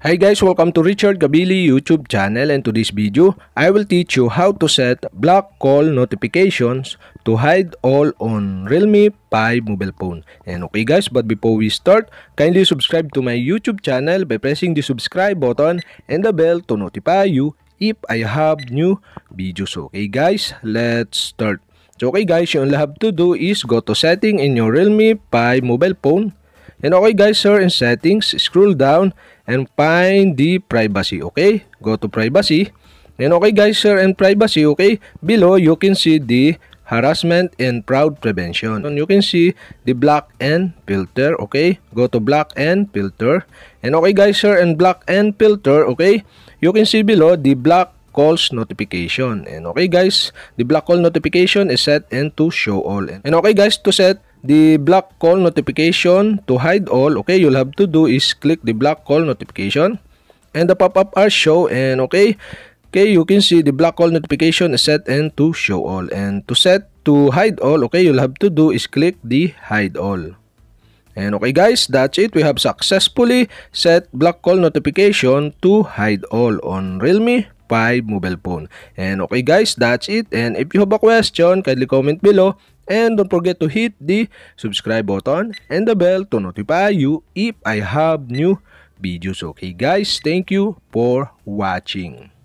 Hi guys, welcome to Richard Cabile YouTube channel, and to this video, I will teach you how to set block call notifications to hide all on Realme 5 mobile phone. And okay guys, but before we start, kindly subscribe to my YouTube channel by pressing the subscribe button and the bell to notify you if I have new videos. Okay guys, let's start. So okay guys, you only have to do is go to setting in your Realme 5 mobile phone. And okay guys, sir, in settings, scroll down and find the privacy, okay? Go to privacy. And okay guys, sir, in privacy, okay? Below, you can see the harassment and fraud prevention. And you can see the block and filter, okay? Go to block and filter. And okay guys, sir, in block and filter, okay? You can see below the block calls notification. And okay guys, the block call notification is set and to show all. And okay guys, to set the block call notification to hide all, okay, you'll have to do is click the block call notification and the pop-up are show. And okay, you can see the block call notification is set and to show all. And to set to hide all, okay, you'll have to do is click the hide all. And okay guys, that's it. We have successfully set block call notification to hide all on Realme 5 mobile phone. And okay guys, that's it. And if you have a question, kindly comment below. And don't forget to hit the subscribe button and the bell to notify you if I have new videos. Okay guys, thank you for watching.